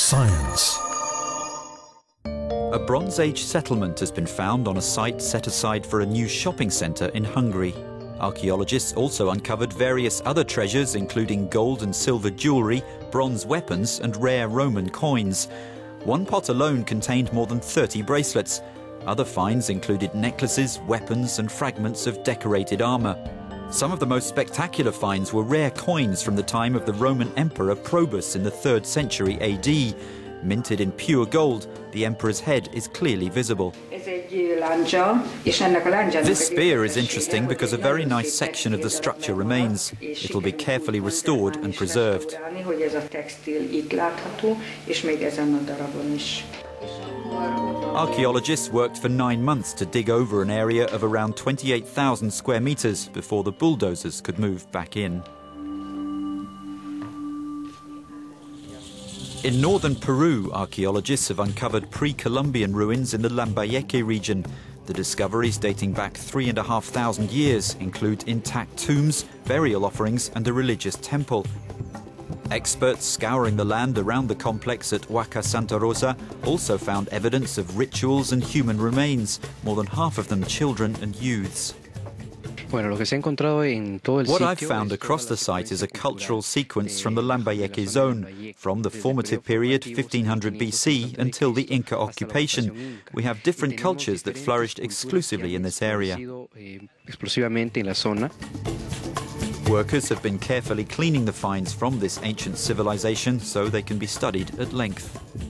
science. A Bronze Age settlement has been found on a site set aside for a new shopping centre in Hungary. Archaeologists also uncovered various other treasures, including gold and silver jewellery, bronze weapons and rare Roman coins. One pot alone contained more than 30 bracelets. Other finds included necklaces, weapons and fragments of decorated armour. Some of the most spectacular finds were rare coins from the time of the Roman Emperor Probus in the 3rd century AD. Minted in pure gold, the emperor's head is clearly visible. This spear is interesting because a very nice section of the structure remains. It will be carefully restored and preserved. Archaeologists worked for 9 months to dig over an area of around 28,000 square meters before the bulldozers could move back in. In northern Peru, archaeologists have uncovered pre-Columbian ruins in the Lambayeque region. The discoveries dating back 3,500 years include intact tombs, burial offerings and a religious temple. Experts scouring the land around the complex at Huaca Santa Rosa also found evidence of rituals and human remains, more than half of them children and youths. What I've found across the site is a cultural sequence from the Lambayeque zone, from the formative period 1500 BC until the Inca occupation. We have different cultures that flourished exclusively in this area. Workers have been carefully cleaning the finds from this ancient civilization so they can be studied at length.